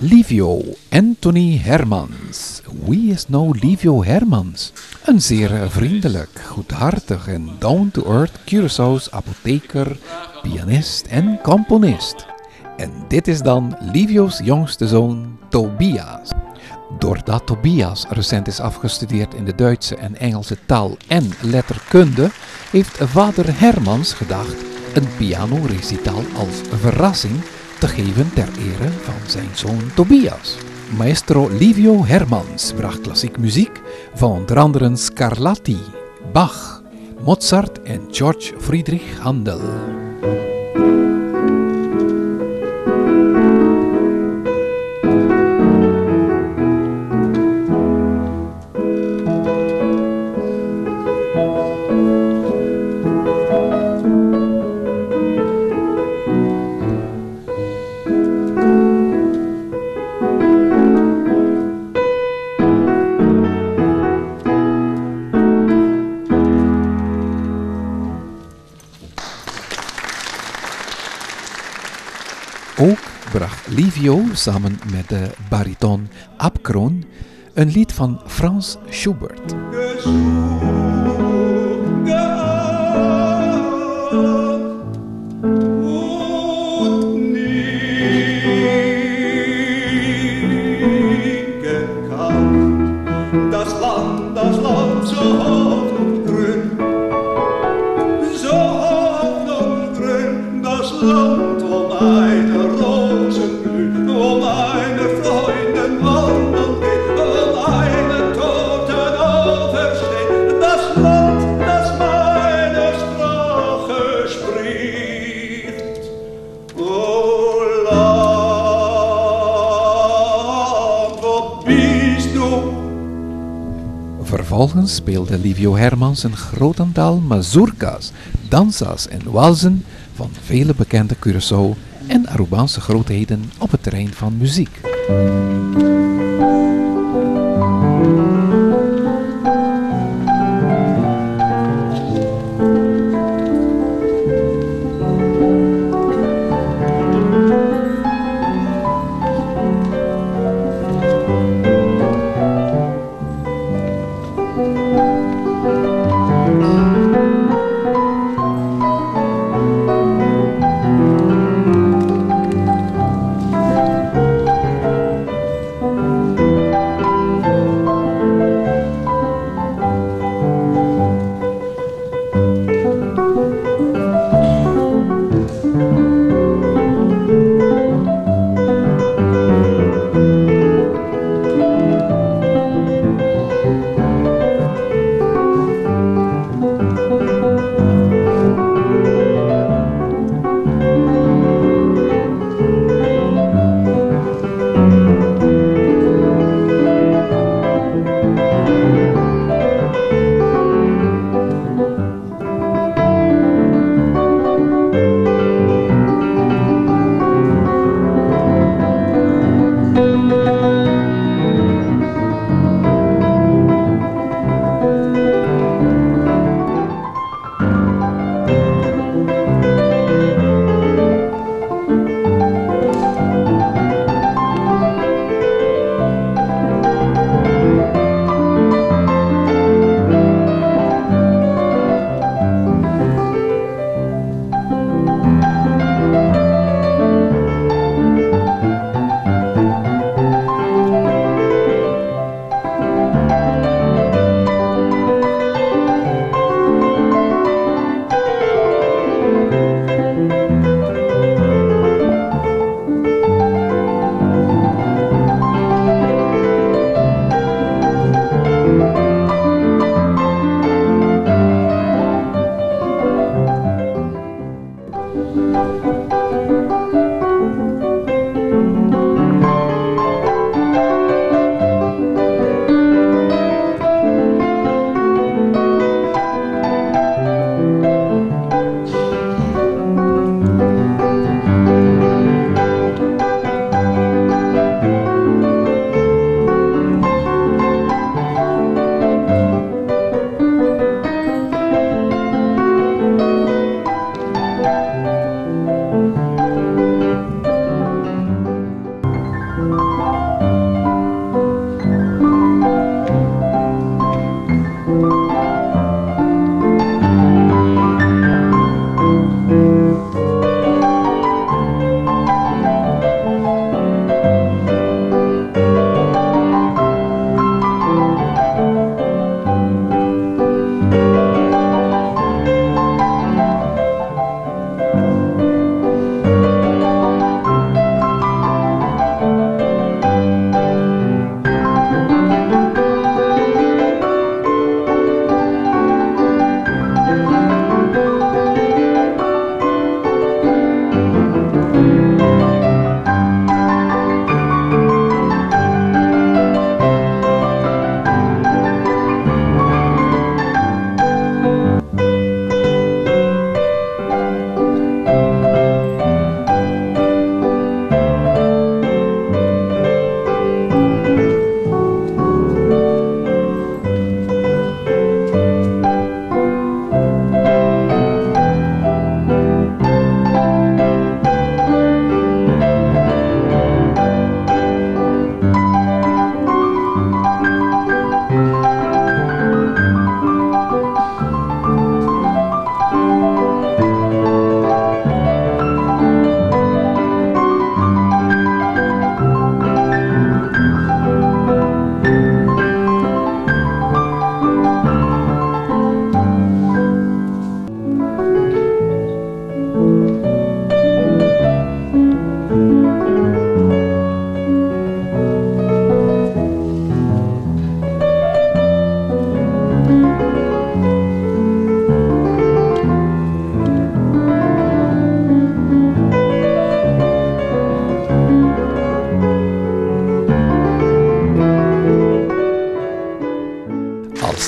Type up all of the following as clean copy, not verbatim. Livio Anthony Hermans. Wie is nou Livio Hermans? Een zeer vriendelijk, goedhartig en down-to-earth Curaçao's apotheker, pianist en componist. En dit is dan Livio's jongste zoon Tobias. Doordat Tobias recent is afgestudeerd in de Duitse en Engelse taal en letterkunde, heeft vader Hermans gedacht een pianorecitaal als verrassing te geven ter ere van zijn zoon Tobias. Maestro Livio Hermans bracht klassiek muziek van onder andere Scarlatti, Bach, Mozart en Georg Friedrich Händel. Ook bracht Livio samen met de bariton Abkroon een lied van Franz Schubert. Vervolgens speelde Livio Hermans een groot aantal mazurkas, dansa's en walzen van vele bekende Curaçao en Arubaanse grootheden op het terrein van muziek.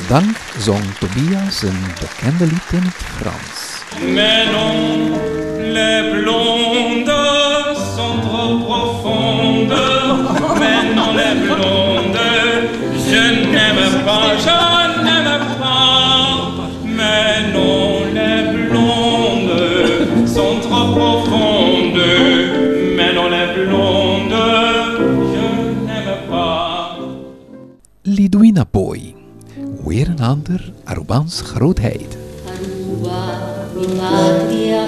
Dan zong Tobias een bekende lied in het Frans. Mais non, les blondes sont trop profondes. Mais non, les blondes, je n'aime pas, je n'aime pas. Mais non, les blondes sont trop profondes. Mais non, les blondes, je n'aime pas. Lidwina Boy. Weer een ander Arubaans grootheid. Aruba, mi patria,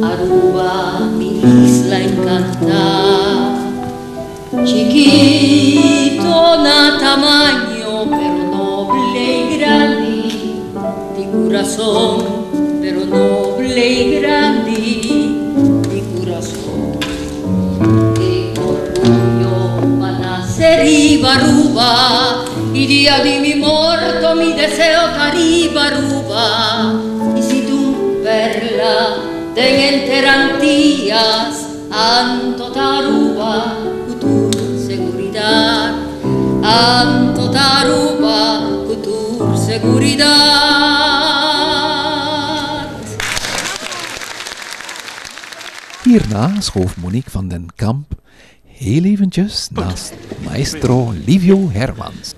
Aruba, mi isla encantada. Chiquito na tamaño, pero noble y grande. Mi corazón, pero noble y grande. Mi corazón, que orgullo va a nacer y Aruba. Y día de mi muerto mi deseo cariba Aruba. Y si tu perla ten enterantías anto Aruba con tu seguridad, anto Aruba con tu seguridad. Hierna schoof Monique van den Kamp heel eventjes naast maestro Livio Hermans.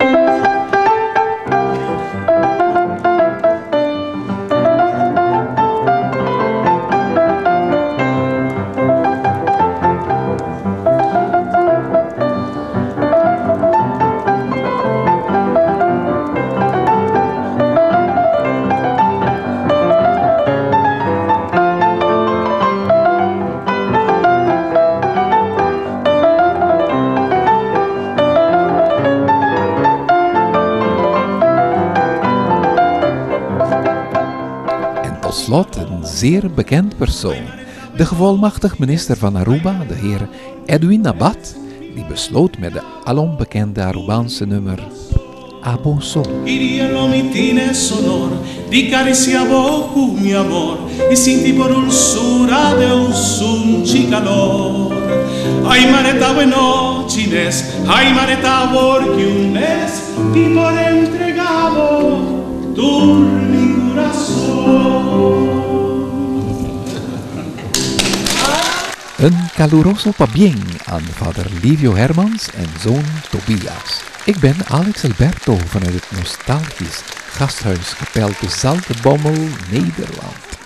Een zeer bekend persoon, de gevolmachtigd minister van Aruba, de heer Edwin Abad, die besloot met de alom bekende Arubaanse nummer Abo Son. Een caluroso pabien aan vader Livio Hermans en zoon Tobias. Ik ben Alex Alberto vanuit het nostalgisch gasthuiskapel te Zaltbommel, Nederland.